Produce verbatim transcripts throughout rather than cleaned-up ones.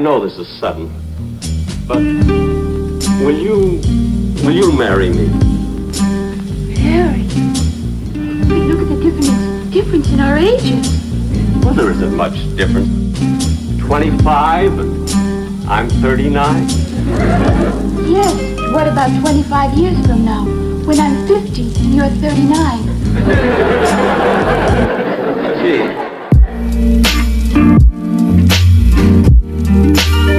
I know this is sudden, but will you, will you marry me? Harry, but look at the difference, difference in our ages. Well, there isn't much difference. twenty-five, and I'm thirty-nine. Yes, what about twenty-five years from now, when I'm fifty and you're thirty-nine? Gee. Thank you.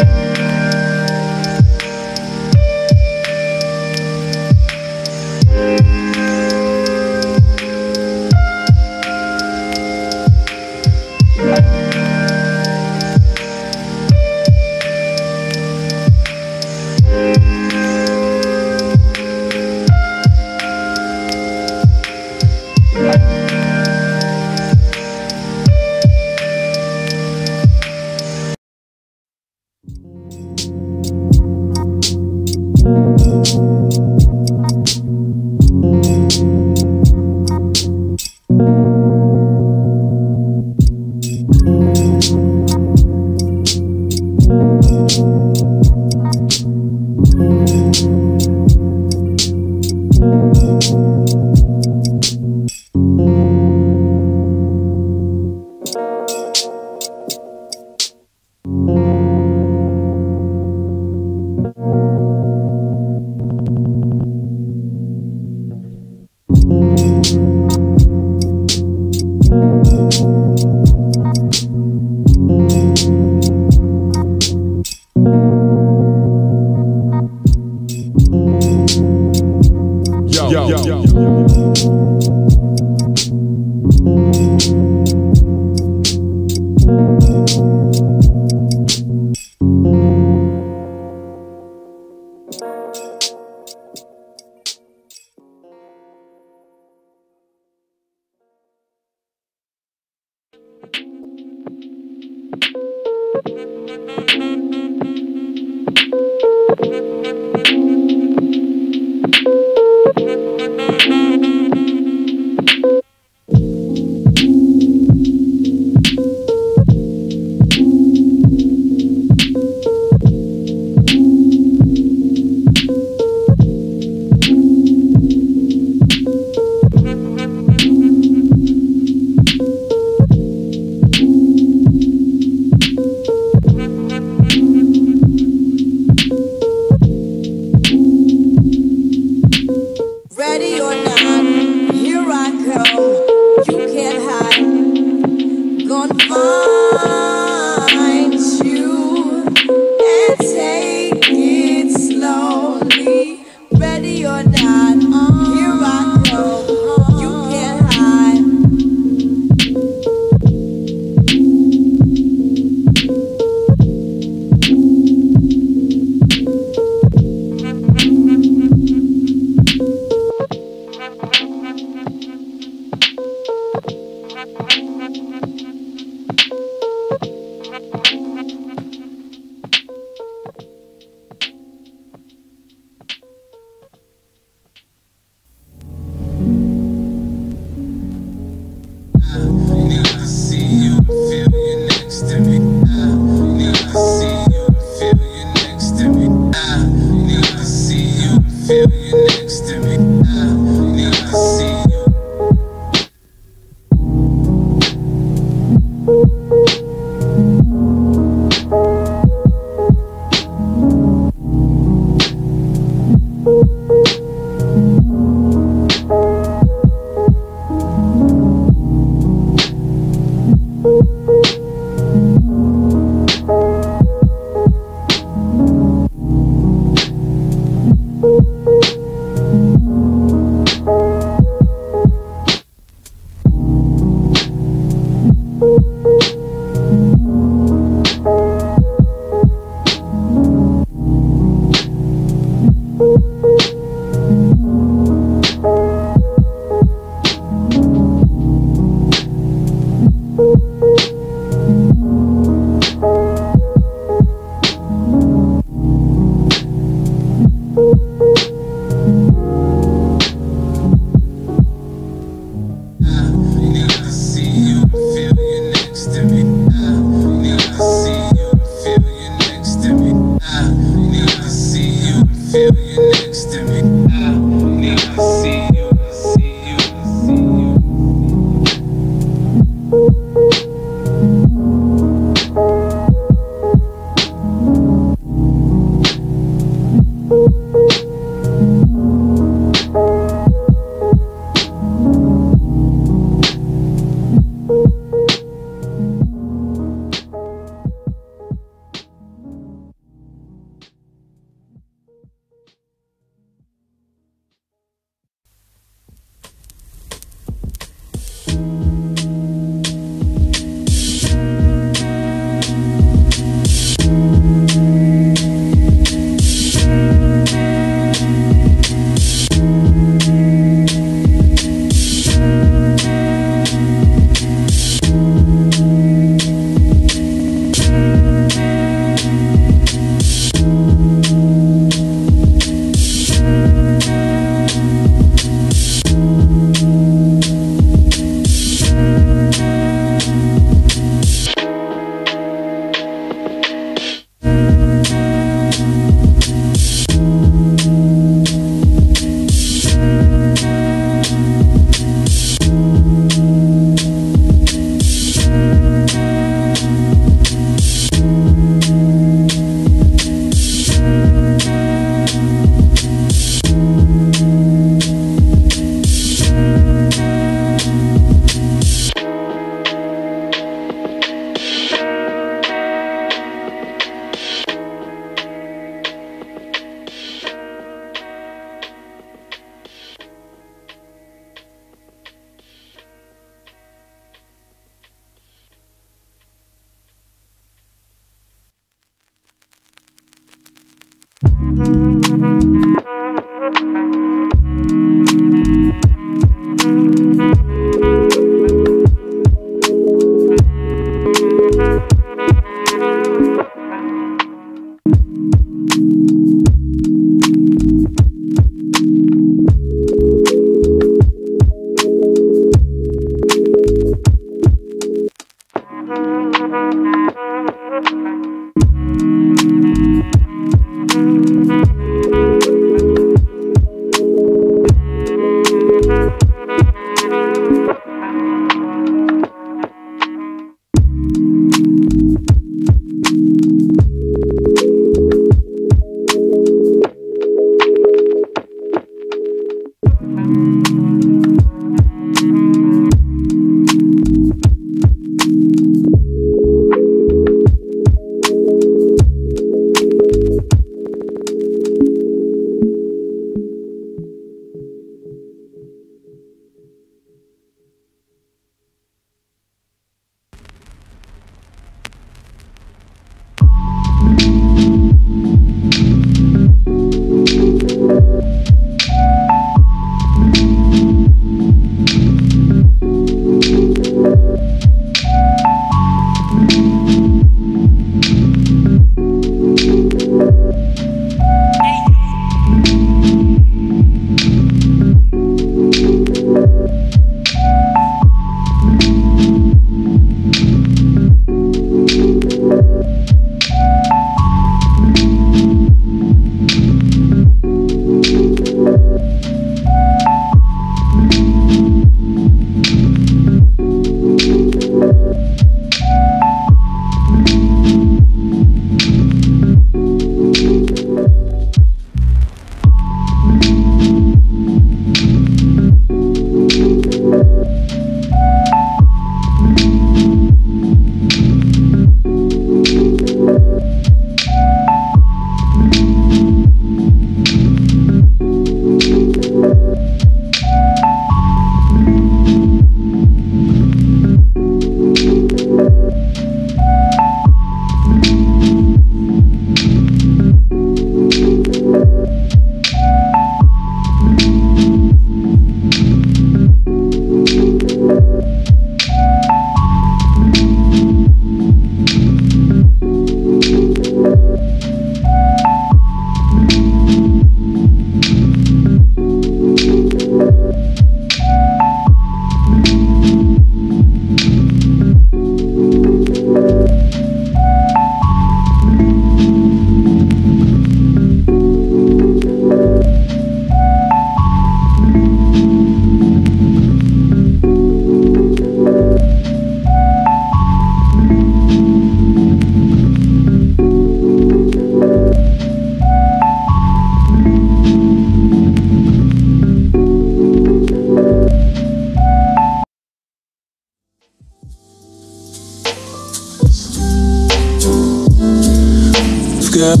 girl.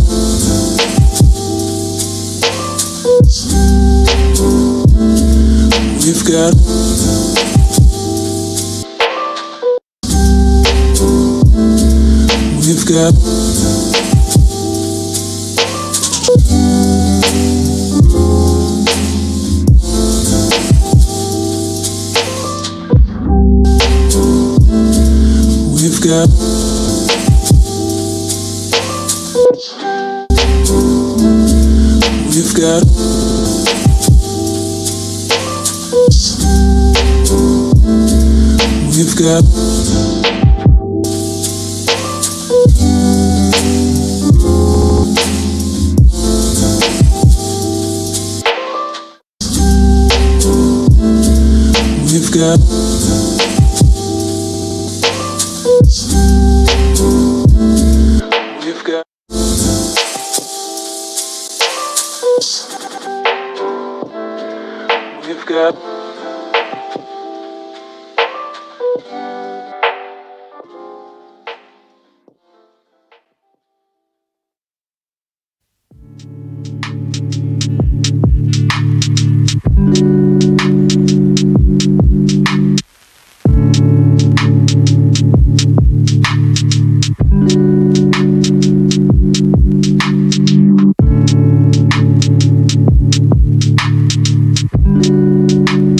We've got, we've got, we've got, we've got. We've got, we've got, we've got. We've got. Thank you.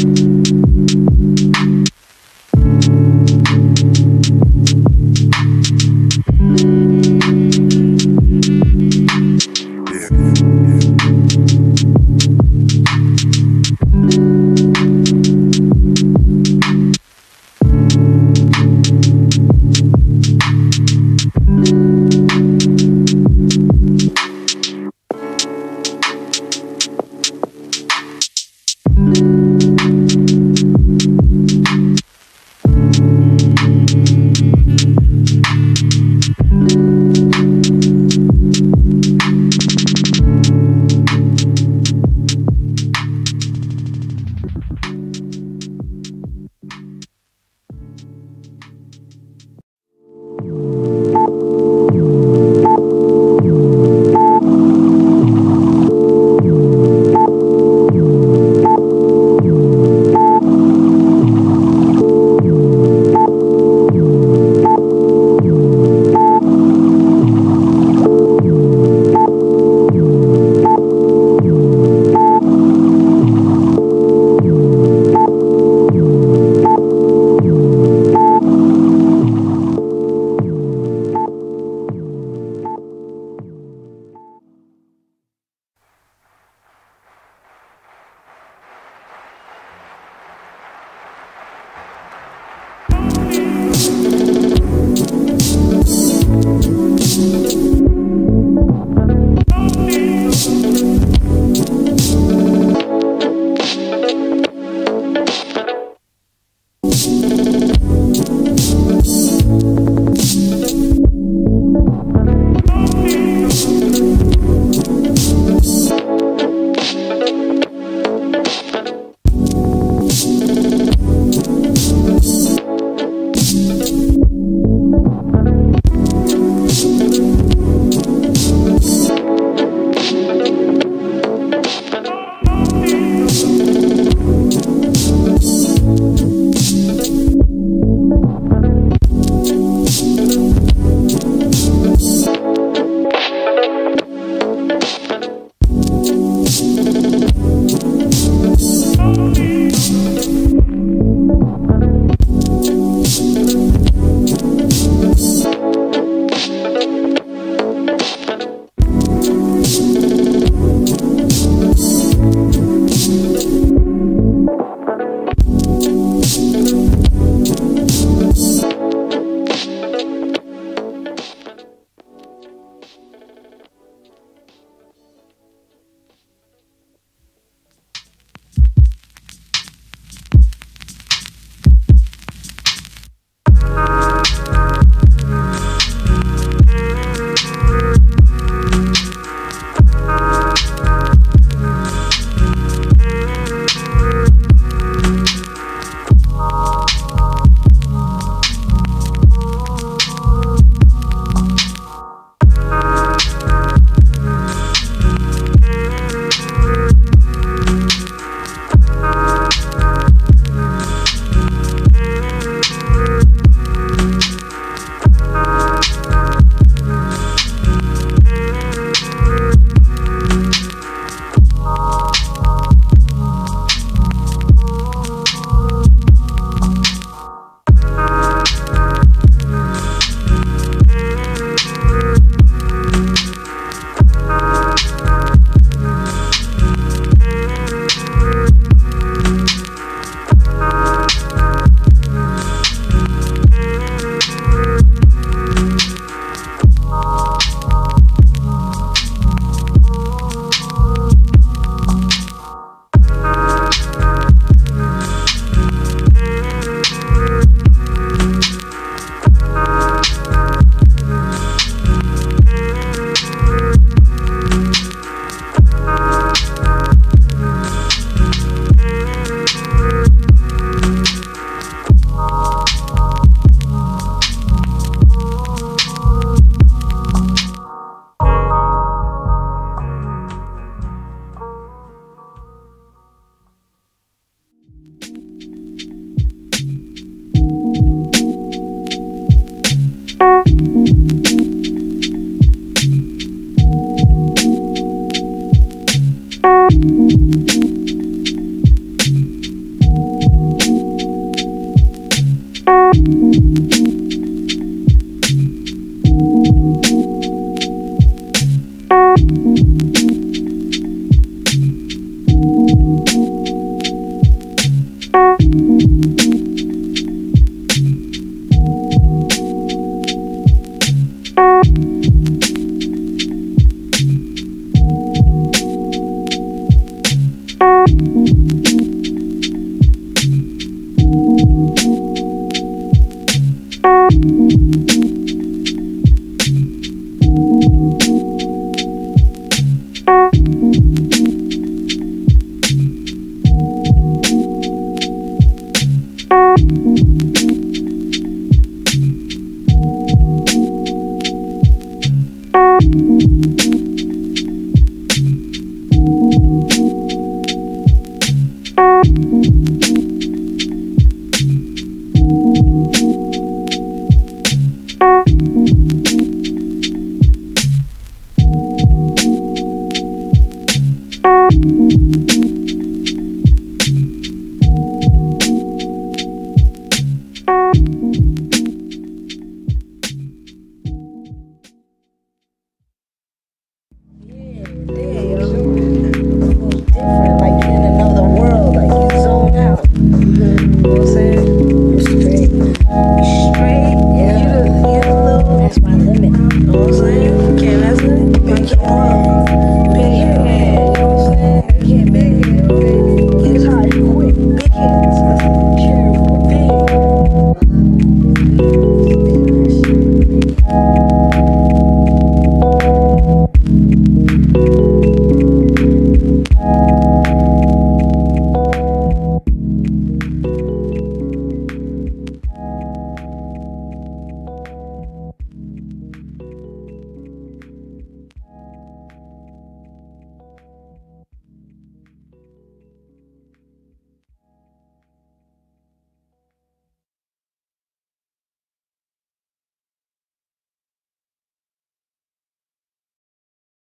Thank you.